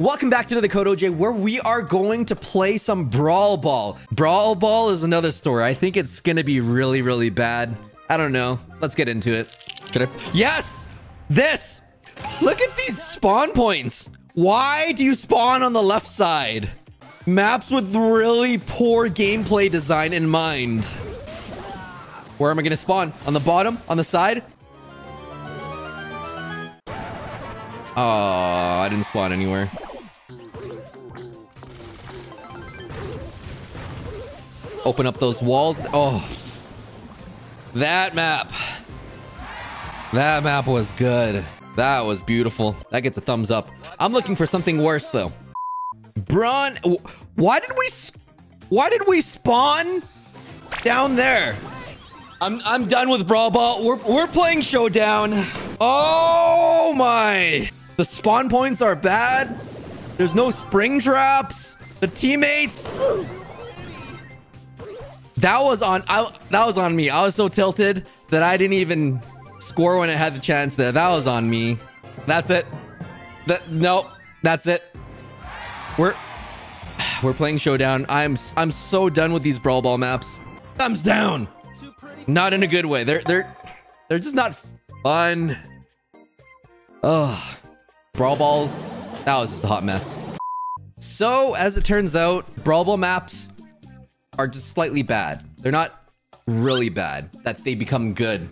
Welcome back to the Code OJ, where we are going to play some Brawl Ball. Brawl Ball is another story. I think it's gonna be really, really bad. I don't know. Let's get into it. Yes! This! Look at these spawn points. Why do you spawn on the left side? Maps with really poor gameplay design in mind. Where am I gonna spawn? On the bottom? On the side? Oh, I didn't spawn anywhere. Open up those walls. Oh, that map was good. That was beautiful. That gets a thumbs up. I'm looking for something worse though. Brawn, why did we spawn down there? I'm done with Brawl Ball. We're playing Showdown. Oh my, the spawn points are bad. There's no spring traps. The teammates. That was on me. I was so tilted that I didn't even score when I had the chance there. That was on me. That's it. That's it. We're playing Showdown. I'm so done with these Brawl Ball maps. Thumbs down. Not in a good way. They're just not fun. Ugh. Brawl Balls. That was just a hot mess. So as it turns out, Brawl Ball maps are just slightly bad. They're not really bad, that they become good.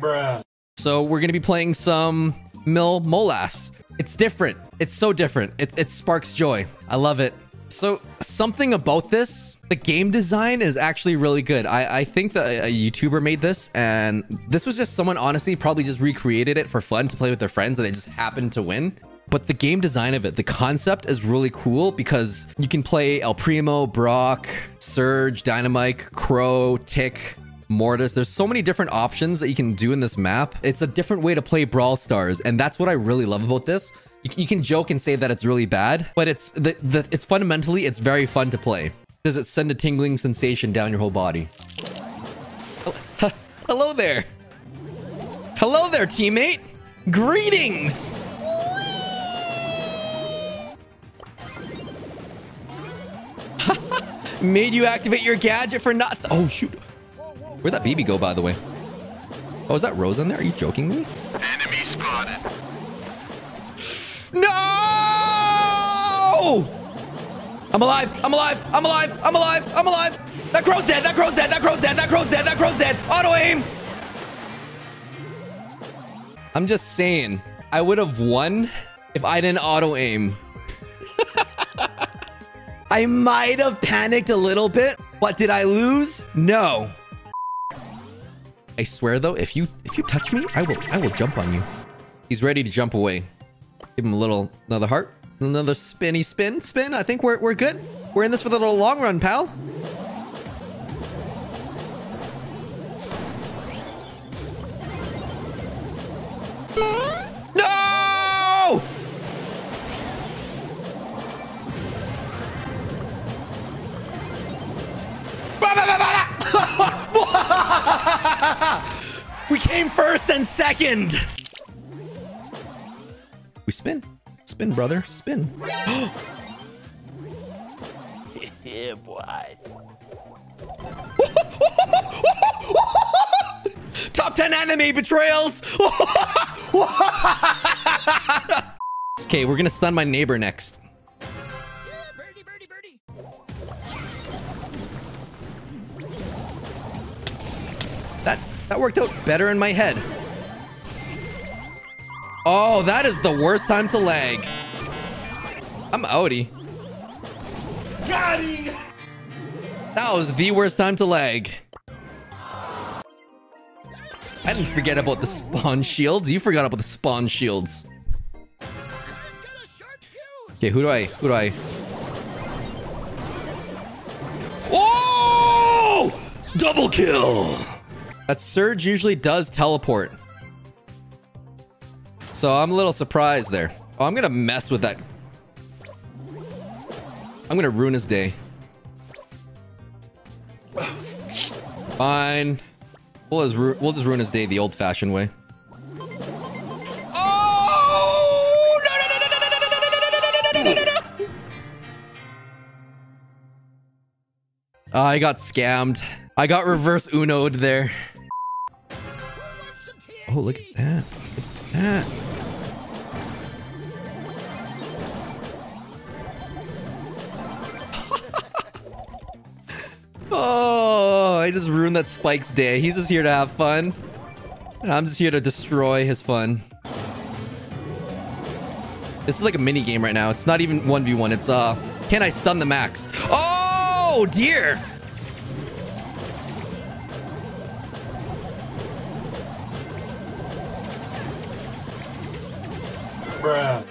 Bruh. So we're gonna be playing some Molass. It's different. It's so different. It sparks joy. I love it. So something about this, the game design is actually really good. I think that a YouTuber made this, and this was just someone honestly probably just recreated it for fun to play with their friends, and they just happened to win. But the game design of it, the concept is really cool because you can play El Primo, Brock, Surge, Dynamike, Crow, Tick, Mortis. There's so many different options that you can do in this map. It's a different way to play Brawl Stars, and that's what I really love about this. You can joke and say that it's really bad, but it's fundamentally, it's very fun to play. Does it send a tingling sensation down your whole body? Hello there. Hello there, teammate. Greetings. Made you activate your gadget for nothing. Oh, shoot. Where'd that BB go, by the way? Oh, is that Rose in there? Are you joking me? Enemy spotted. No! I'm alive. I'm alive. I'm alive. I'm alive. I'm alive. That crow's dead. That crow's dead. That crow's dead. That crow's dead. That crow's dead. Auto aim. I'm just saying, I would have won if I didn't auto aim. I might have panicked a little bit, but did I lose? No. I swear though, if you touch me, I will jump on you. He's ready to jump away. Give him another heart, another spinny spin. I think we're good. We're in this for the little long run, pal. No! We came first and second. We spin. Spin, brother. Spin. Yeah, boy. Top 10 anime betrayals. Okay, we're going to stun my neighbor next. Yeah, birdie. That worked out better in my head. Oh, that is the worst time to lag. I'm outie. Got it. That was the worst time to lag. I didn't forget about the spawn shields. You forgot about the spawn shields. Okay, who do I? Oh! Double kill. That Surge usually does teleport. So I'm a little surprised there. Oh, I'm going to mess with that. I'm going to ruin his day. Fine. We'll just ruin his day the old-fashioned way. Oh! No, no, no, no, no, no, no, no, no, no, I got scammed. I got reverse Uno'd there. Oh, look at that. Look at that. Oh, I just ruined that Spike's day. He's just here to have fun. And I'm just here to destroy his fun. This is like a mini game right now. It's not even 1v1. It's can I stun the max? Oh dear. Bruh.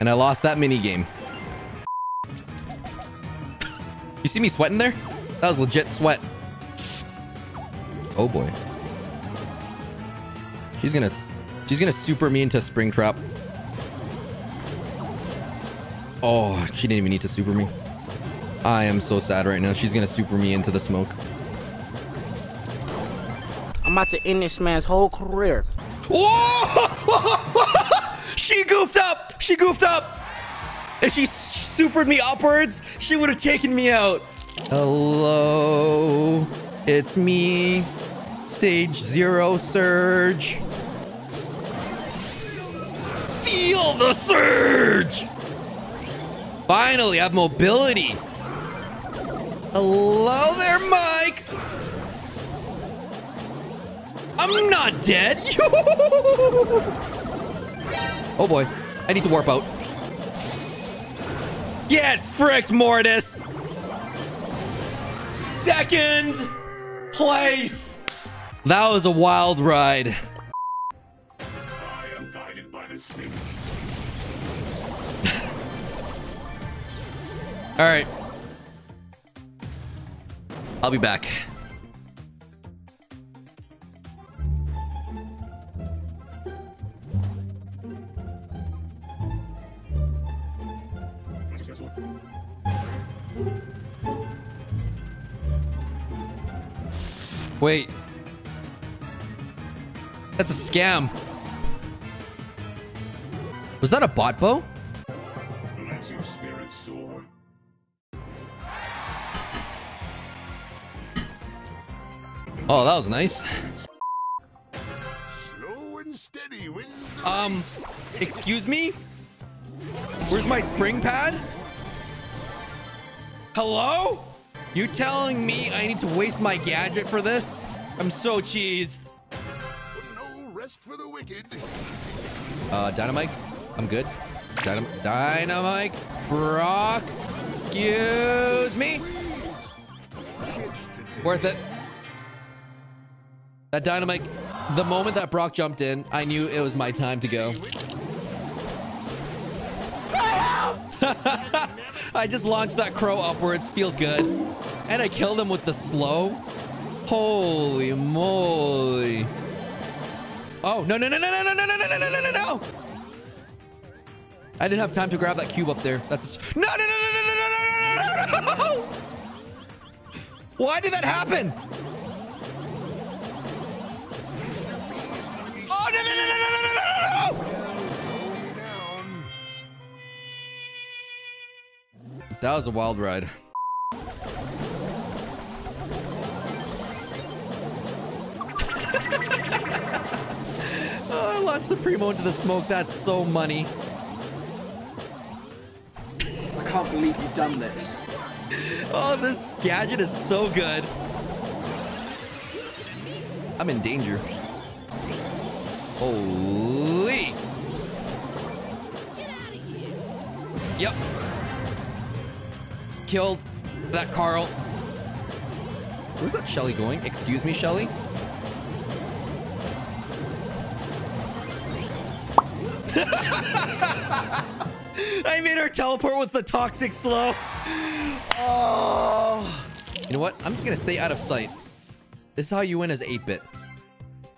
And I lost that mini game. You see me sweating there? That was legit sweat. Oh boy. She's gonna super me into Springtrap. Oh, she didn't even need to super me. I am so sad right now. She's gonna super me into the smoke. I'm about to end this man's whole career. Whoa! She goofed up! She goofed up! If she supered me upwards, she would have taken me out. Hello, it's me, Stage 0 Surge. Feel the surge! Finally, I have mobility. Hello there, Mike. I'm not dead. Oh boy, I need to warp out. Get fricked, Mortis! 2nd place! That was a wild ride. I am guided by the spirits. Alright. I'll be back. Wait. That's a scam. Was that a bot bow? Let your spirit soar. Oh, that was nice. Slow and steady wins. Excuse me? Where's my spring pad? Hello? You telling me I need to waste my gadget for this? I'm so cheesed. No rest for the wicked. Dynamike. I'm good. Dynamike. Brock. Excuse me. Worth it. That Dynamike. The moment that Brock jumped in, I knew it was my time to go. I just launched that crow upwards. Feels good. And I killed him with the slow. Holy moly. Oh, no, no, no, no, no, no, no, no, no, no, no, no, no. I didn't have time to grab that cube up there. That's... No, no, no, no, no, no, no, no, no, no. Why did that happen? Oh, no, no, no, no, no, no, no. That was a wild ride. Oh, I launched the Primo into the smoke. That's so money. I can't believe you've done this. Oh, this gadget is so good. I'm in danger. Holy. Get out of here. Yep. Killed that Carl. Where's that Shelly going? Excuse me, Shelly. I made her teleport with the toxic slow. Oh. You know what? I'm just gonna stay out of sight. This is how you win as 8-bit.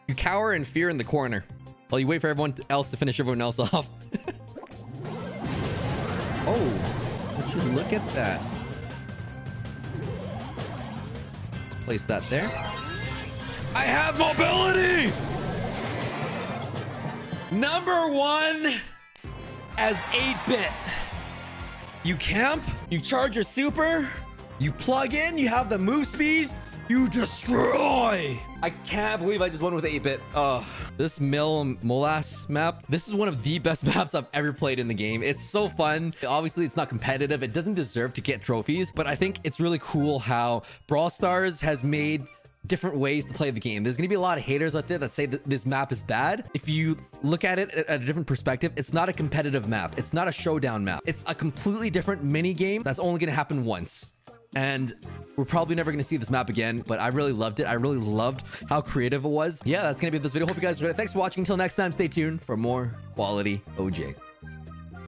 You cower in fear in the corner while you wait for everyone else to finish everyone else off. Oh, would you look at that? Place that there. I have mobility. Number 1 as 8-bit. You camp, you charge your super, you plug in, you have the move speed, you destroy. I can't believe I just won with 8-bit. Oh, this Molass map, this is one of the best maps I've ever played in the game. It's so fun. Obviously, it's not competitive. It doesn't deserve to get trophies, but I think it's really cool how Brawl Stars has made different ways to play the game. There's gonna be a lot of haters out there that say that this map is bad. If you look at it at a different perspective, it's not a competitive map. It's not a showdown map. It's a completely different mini game that's only gonna happen once. And we're probably never going to see this map again, but I really loved it. I really loved how creative it was. Yeah, that's going to be this video. Hope you guys enjoyed it. Thanks for watching. Until next time, stay tuned for more quality OJ.